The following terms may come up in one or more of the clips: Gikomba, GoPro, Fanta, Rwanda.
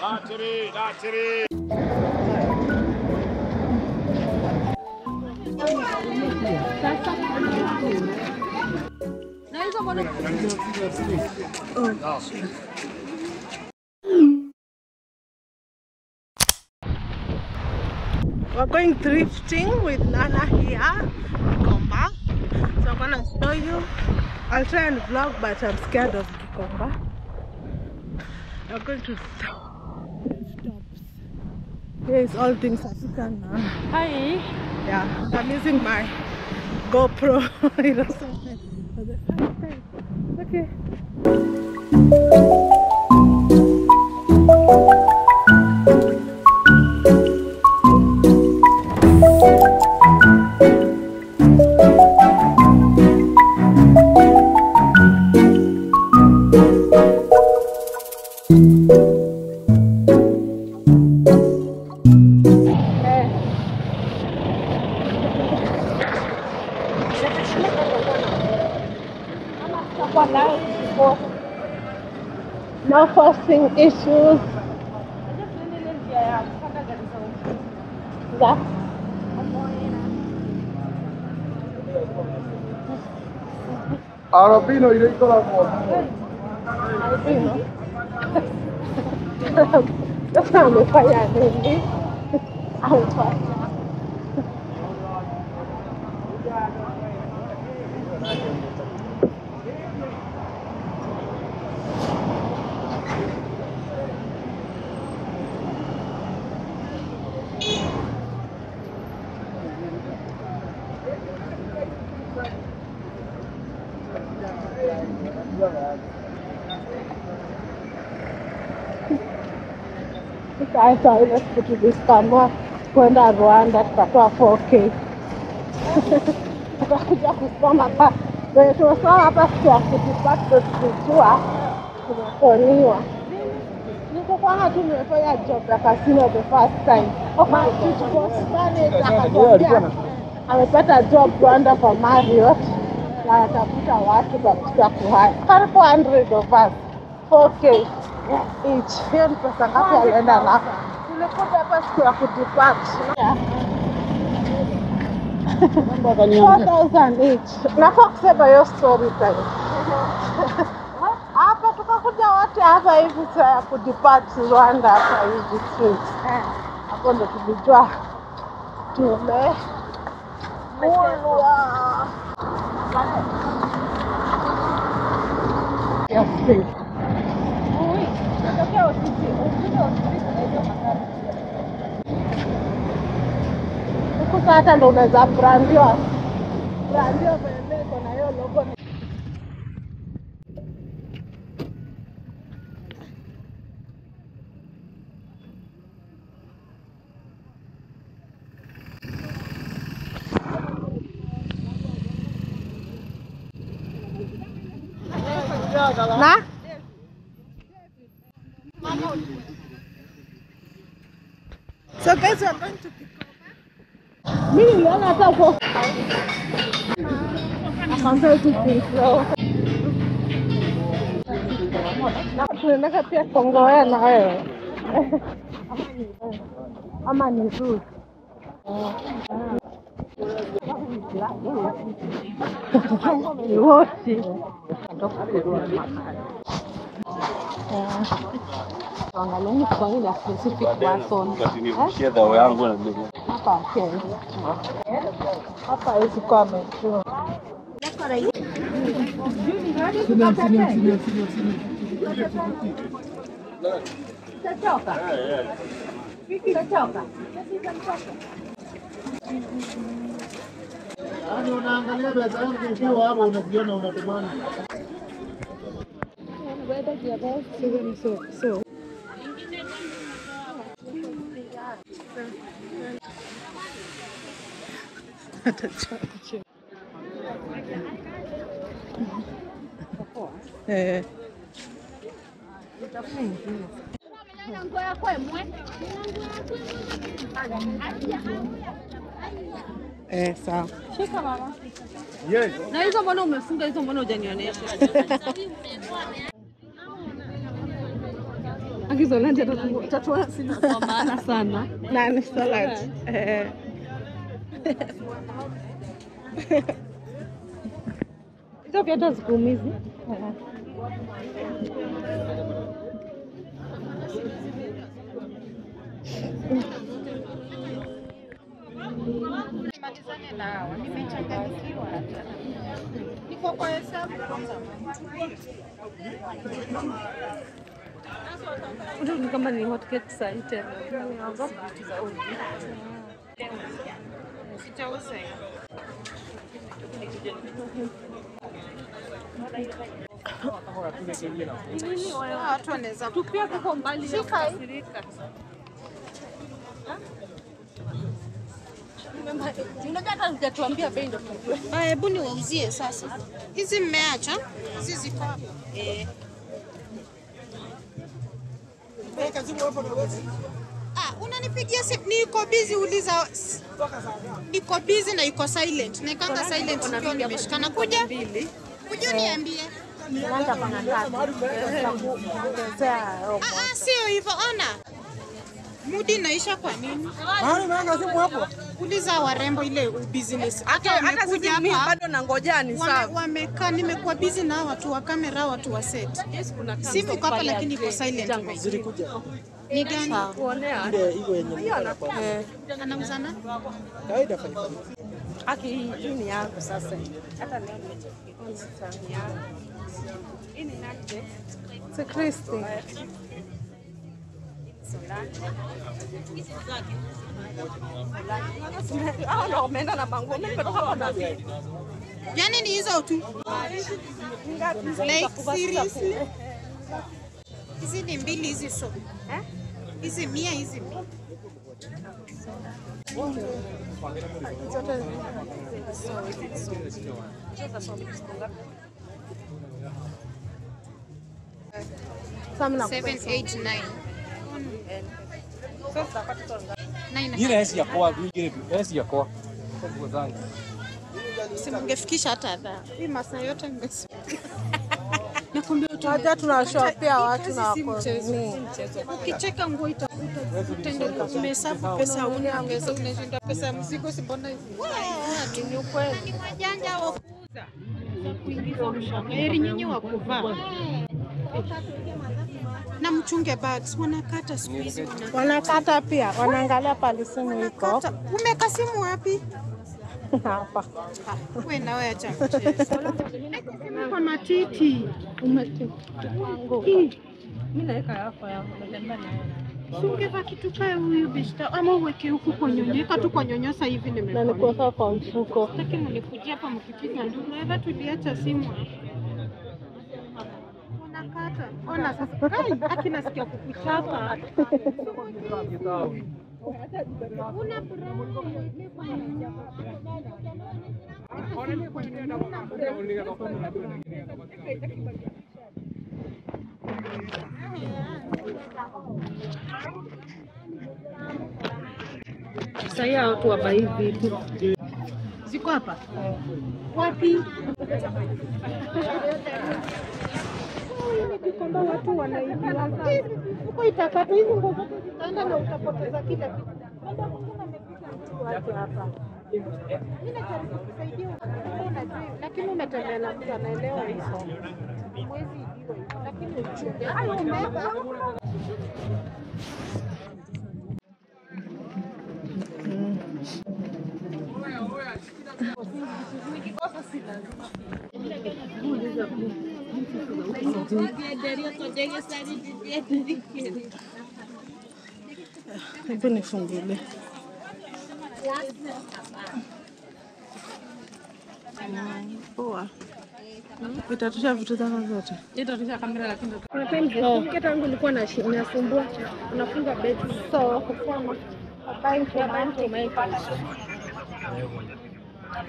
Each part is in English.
Dá tiri. We're going thrifting with Lala here at Gikomba. So I'm gonna show you. I'll try and vlog, but I'm scared of Gikomba. I'm going to stops. Here is all things African now. Hi. Yeah, I'm using my GoPro. Okay. No forcing issues. That. Arabino, you didn't call out for Arabino. That's how we fight at me. I will fight. Sasa ile tulijiskama kwenda Rwanda tukatoa 4K. Tukakuja kusoma hapa. Wewe tunasoma hapa sio kutupata kutua. Tunakoniwa. Niko kwa hatu nimefanya job ya casino the first time. Kwa kitu kwa Spanish akatokea. Amepata job Rwanda kwa Mario. Na atafuta watu kwa kutoa kuhai. 400 of us. 4K. Each here pesa ngapi alienda na tulikuta hapa siku ya kutipat namba gani 4000 each na fox hapa yo story time hapa tukakuja wote hapa hivi ya kutipat Rwanda hapa hivi street hapo ndo tulijua tume mwa yes please Nah? So guys, we are going to pick up. Me, you are not going to pick up. I'm going to pick up. Angalau mfanye na specific person. Share the way yangu na mimi. Hapa okay. Hapa hizi kwa metro. Dakara hii. Sasa choka. Ndio unaangalia besa yangu hiyo hapo unajiona unatumana. Weather diabao so sawa. Shika mama. Yes. Na hizo mbona umefunga hizo mbona hujanionesha? Violândia do Tatuansi. Na sana. Na salad. É. Então, que das gumes. Nimalizane nao, nimechanganyikiwa hata. Niko kwa hesabu. Unajua kama ni hot cake saa 10. Nianza kutiza odi. Sitauza. Watu wanaweza tupia kwa mbali ya shirika. Unataka utatuambia bei ndio tujue. Ah, hebu niwauzie sasa. Hizi mmeacha? Hizi ziko hapo. Eh. Peka zipo hapo na wewe. Ah, unanipigia simu niko busy uliza. Niko busy na iko silent. Naikanga silent ukiwa nimeshikana kuja. Kuja niambie. Nanda pana kaka. Ah, sio hivyo ona. Mudi inaisha kwa nini? Bali manga simu hapo. Uliza warembo ile business. Hata sisi mimi bado nangojani sana. Wamekaa nimekuwa busy na watu wa kamera, watu wa set. Simu iko hapa lakini iko silent. Ni gani? Kuonea. Ile iko yenyewe. Anauzana? Kaida fanya. Aki hii ni yangu sasa. Hata leo nimecheck hii yangu. Hii ni nani? It's a Christy. Yani ni hizo tu. Like seriously. Hizi ni mbili hizi so. Eh? Hizi 100 hizi. Samna 789. Ile hesi ya kwa vile hesi ya kwa kwa zangu. Simngefikisha hata hapa. Hii masaa yote nimesikia. Nakwambia tu hata tunashopea watu na wako. Ukicheka nguo itakuta utendeka kumesafu pesa huna uwezo unashinda pesa mzigo si mbona hivi. Ni ukweli. Ni majanja wa kuuza. Za kuingiza mshahara nyinyi wa kuvaa. Na mchunge bags wanakata siku hizi wanakata pia wanaangalia pale simu iko umeka simu wapi hapa wewe na wewe acha mchezo simu kwa matiti umechukua mimi naika hapa natembea na ungeva kitu kae huyu bista ama uweke huko konyonyeka tu konyonyosa hivi nimekuwa na nikuwa kwa mfuko lakini mlikujia hapa mkipiga ndio unaweza tuliacha simu nakata ona sasa haki nasikia kukuchapa una bravo saya watu hapa hivi tu ziko hapa wapi Gikomba watu wanaibiwa sana. Huko itakata hizo nguo zote zitaenda na utapoteza kila kitu. Ndio Mungu amekuja mtu wake hapa. Mimi najaribu kusaidia unaona juu lakini umetembea na mtu anaelewa hizo. Mwezi idiwe lakini uchunge. Hayo umeka. Hebu nifungile. Poa. Itatusha vitu zako zote. Itatusha kamera lakini kuna time kete wangu nilikuwa na nasumbua. Unafunga beti so kufama. Time kwa mtu umeipata.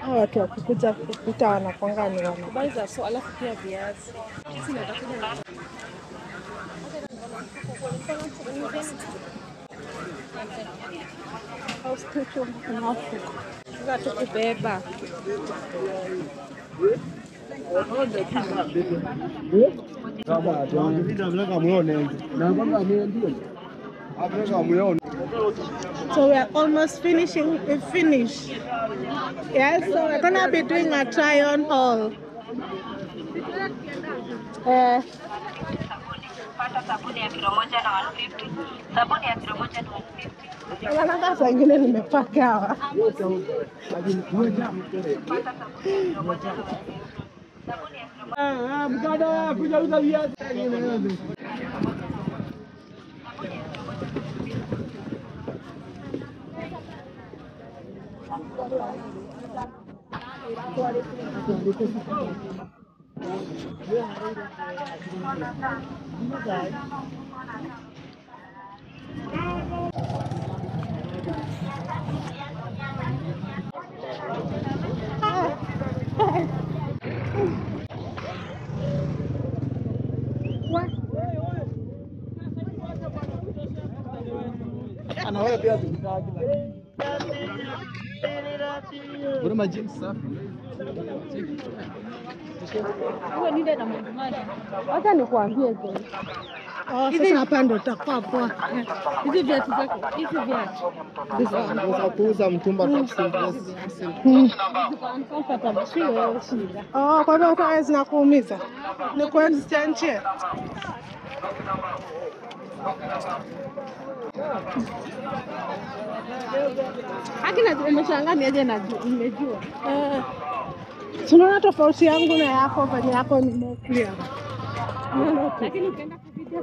Hawa watu wakikuja kukuta wanakwanga ni habari za so alafu pia viazi. Sisi natakuja na hospital na hapo. Tunataka kubeba. So we are almost finishing a finish. Yes, so we're gonna be doing a try on haul. What am I doing, sir? Tunaona tofauti yangu na yako bali yako ni more clear. Lakini ukienda kupitia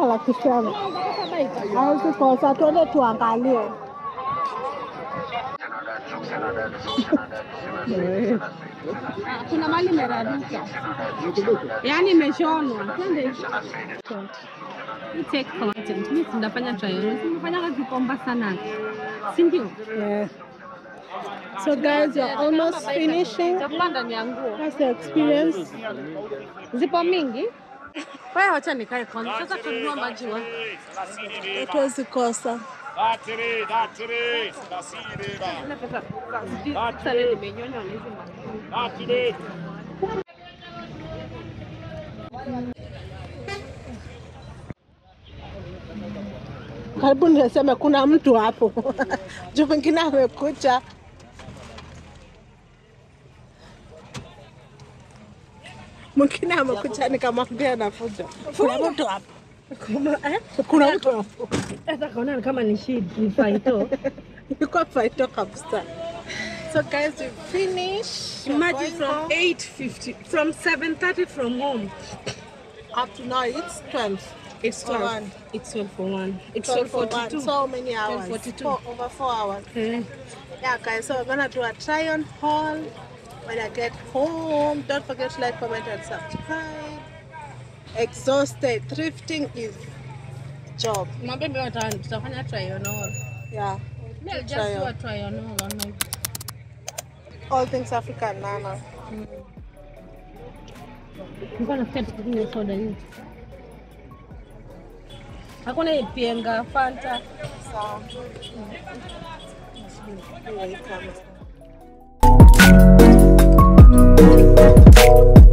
wala kusema. Au tuko sasa tuende tuangalie. Kuna mali imeradika. Yaani imeshonwa. Twende hivi. You take content. Mimi tunafanya trial. Tunafanya Gikomba sana. Yeah. So guys, you're almost finishing. That's the experience. Zipo mingi. It was the coaster. Karibu niseme kuna mtu hapo. Juu mwingine amekucha. Mwingine amekucha nikamwambia anafuja. Kuna mtu hapo. Kuna mtu hapo. Sasa kaona kama ni shida ni faito. Iko faito kabisa. So guys, we finish. Imagine from 8:50 from 7:30 from home. Up to now it's 12. It's 12. It's 12 for 1. It's 12:42. So many hours. 12:42. Over 4 hours. Yeah. Yeah, guys. So we're gonna do a try on haul when I get home. Don't forget to like, comment, and subscribe. Exhausted. Thrifting is job. My baby want to have a try on haul. Yeah. We'll just do a try on haul on my. All things African, Nana. I'm gonna start cooking this for you. Hakuna ipenga Fanta sawa. Nasubiri.